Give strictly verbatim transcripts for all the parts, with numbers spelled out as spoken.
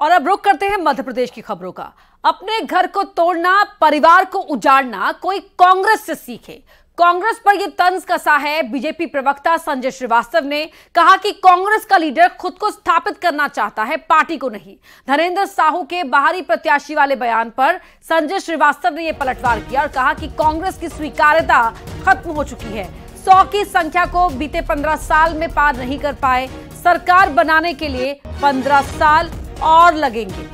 और अब रुक करते हैं मध्य प्रदेश की खबरों का। अपने घर को तोड़ना, परिवार को उजाड़ना कोई कांग्रेस से सीखे, कांग्रेस पर यह तंज कसा है। बीजेपी प्रवक्ता संजय श्रीवास्तव ने कहा कि कांग्रेस का लीडर खुद को स्थापित करना चाहता है, पार्टी को नहीं। धरेन्द्र साहू के बाहरी प्रत्याशी वाले बयान पर संजय श्रीवास्तव ने यह पलटवार किया और कहा कि कांग्रेस की स्वीकार्यता खत्म हो चुकी है। सौ की संख्या को बीते पंद्रह साल में पार नहीं कर पाए, सरकार बनाने के लिए पंद्रह साल और लगेंगे।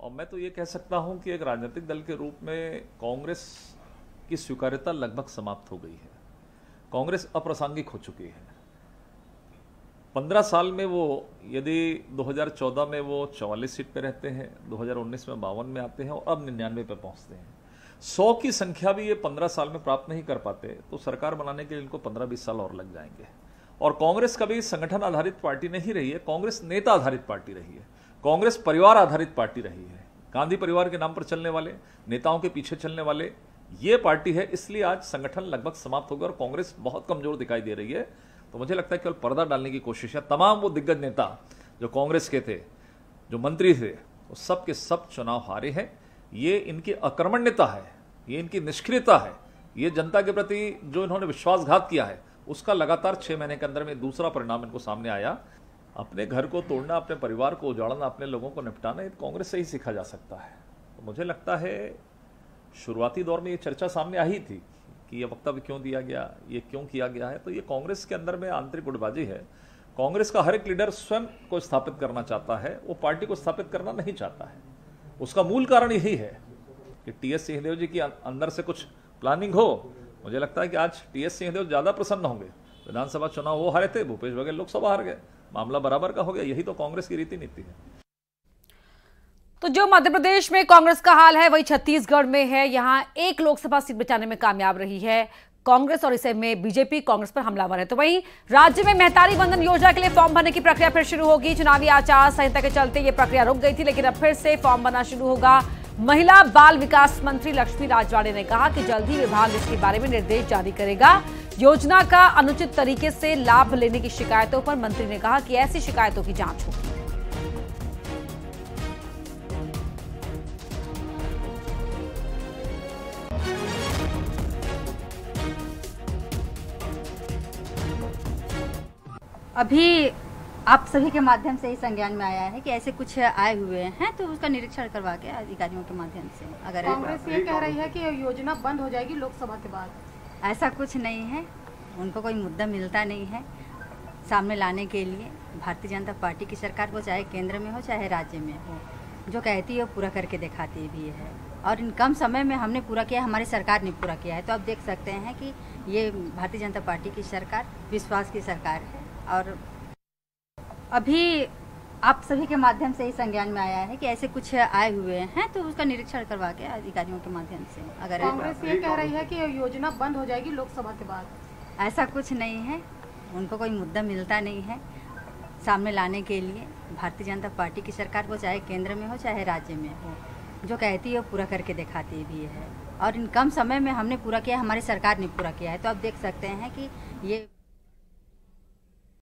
और मैं तो ये कह सकता हूं कि एक राजनीतिक दल के रूप में कांग्रेस की स्वीकार्यता लगभग समाप्त हो गई है। कांग्रेस अप्रासंगिक हो चुकी है। पंद्रह साल में वो, यदि दो हज़ार चौदह में वो चौवालीस सीट पे रहते हैं, दो हज़ार उन्नीस में बावन में आते हैं और अब निन्यानवे पे पहुंचते हैं, सौ की संख्या भी ये पंद्रह साल में प्राप्त नहीं कर पाते, तो सरकार बनाने के लिए इनको पंद्रह बीस साल और लग जाएंगे। और कांग्रेस कभी संगठन आधारित पार्टी नहीं रही है, कांग्रेस नेता आधारित पार्टी रही है, कांग्रेस परिवार आधारित पार्टी रही है। गांधी परिवार के नाम पर चलने वाले, नेताओं के पीछे चलने वाले ये पार्टी है, इसलिए आज संगठन लगभग समाप्त हो गया और कांग्रेस बहुत कमजोर दिखाई दे रही है। तो मुझे लगता है केवल पर्दा डालने की कोशिश है। तमाम वो दिग्गज नेता जो कांग्रेस के थे, जो मंत्री थे, वो सब के सब चुनाव हारे हैं। ये इनकी अकर्मण्यता है, ये इनकी निष्क्रियता है, ये जनता के प्रति जो इन्होंने विश्वासघात किया है, उसका लगातार छः महीने के अंदर में दूसरा परिणाम इनको सामने आया। अपने घर को तोड़ना, अपने परिवार को उजाड़ना, अपने लोगों को निपटाना, ये कांग्रेस से ही सीखा जा सकता है। तो मुझे लगता है शुरुआती दौर में ये चर्चा सामने आई थी कि ये वक्तव्य क्यों दिया गया, ये क्यों किया गया है, तो ये कांग्रेस के अंदर में आंतरिक गुटबाजी है। कांग्रेस का हर एक लीडर स्वयं को स्थापित करना चाहता है, वो पार्टी को स्थापित करना नहीं चाहता है। उसका मूल कारण यही है कि टीएस सिंहदेव जी की अंदर से कुछ प्लानिंग हो। मुझे लगता है कि आज टीएस सिंहदेव ज़्यादा प्रसन्न होंगे। विधानसभा चुनाव वो हारे थे, भूपेश बघेल लोकसभा हार गए, मामला बराबर का हो गया। यही तो कांग्रेस की रीति नीति है। तो जो मध्य प्रदेश में कांग्रेस का हाल है, वही छत्तीसगढ़ में है। यहाँ एक लोकसभा सीट बचाने में कामयाब रही है कांग्रेस और इसे में बीजेपी कांग्रेस पर हमलावर है। तो वहीं राज्य में महतारी वंदन योजना के लिए फॉर्म भरने की प्रक्रिया फिर शुरू होगी। चुनावी आचार संहिता के चलते ये प्रक्रिया रुक गई थी, लेकिन अब फिर से फॉर्म भरना शुरू होगा। महिला बाल विकास मंत्री लक्ष्मी राजवाड़े ने कहा कि जल्द ही विभाग इसके बारे में निर्देश जारी करेगा। योजना का अनुचित तरीके से लाभ लेने की शिकायतों पर मंत्री ने कहा कि ऐसी शिकायतों की जांच होगी। अभी आप सभी के माध्यम से ही संज्ञान में आया है कि ऐसे कुछ आए हुए हैं, तो उसका निरीक्षण करवा के अधिकारियों के माध्यम से। अगर कांग्रेस ये कह रही है कि योजना बंद हो जाएगी लोकसभा के बाद, ऐसा कुछ नहीं है। उनको कोई मुद्दा मिलता नहीं है सामने लाने के लिए। भारतीय जनता पार्टी की सरकार को चाहे केंद्र में हो चाहे राज्य में हो, जो कहती है वो पूरा करके दिखाती भी है। और इन कम समय में हमने पूरा किया, हमारी सरकार ने पूरा किया है। तो आप देख सकते हैं कि ये भारतीय जनता पार्टी की सरकार विश्वास की सरकार है। और अभी आप सभी के माध्यम से ही संज्ञान में आया है कि ऐसे कुछ आए हुए हैं, तो उसका निरीक्षण करवा के अधिकारियों के माध्यम से। अगर कांग्रेस ये कह रही है कि योजना बंद हो जाएगी लोकसभा के बाद, ऐसा कुछ नहीं है। उनको कोई मुद्दा मिलता नहीं है सामने लाने के लिए। भारतीय जनता पार्टी की सरकार को चाहे केंद्र में हो चाहे राज्य में हो, जो कहती है वो पूरा करके दिखाती भी है। और इन कम समय में हमने पूरा किया, हमारी सरकार ने पूरा किया है। तो आप देख सकते हैं कि ये